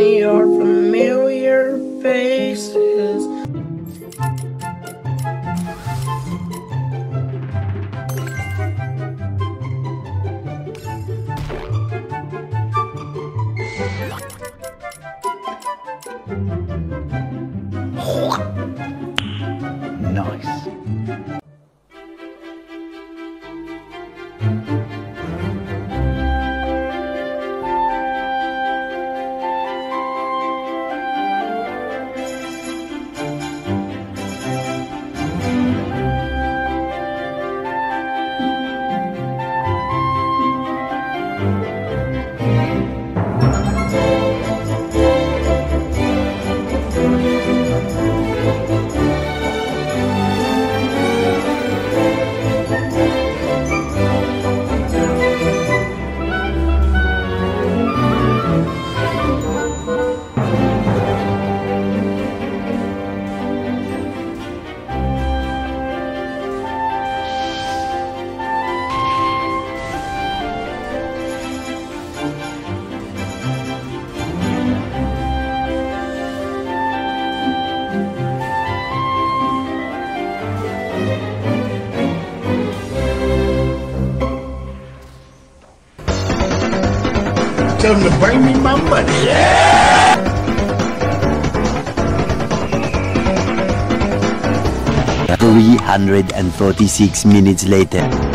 they are familiar faces. Nice. Tell them to bring me my money. Yeah! $346 minutes later.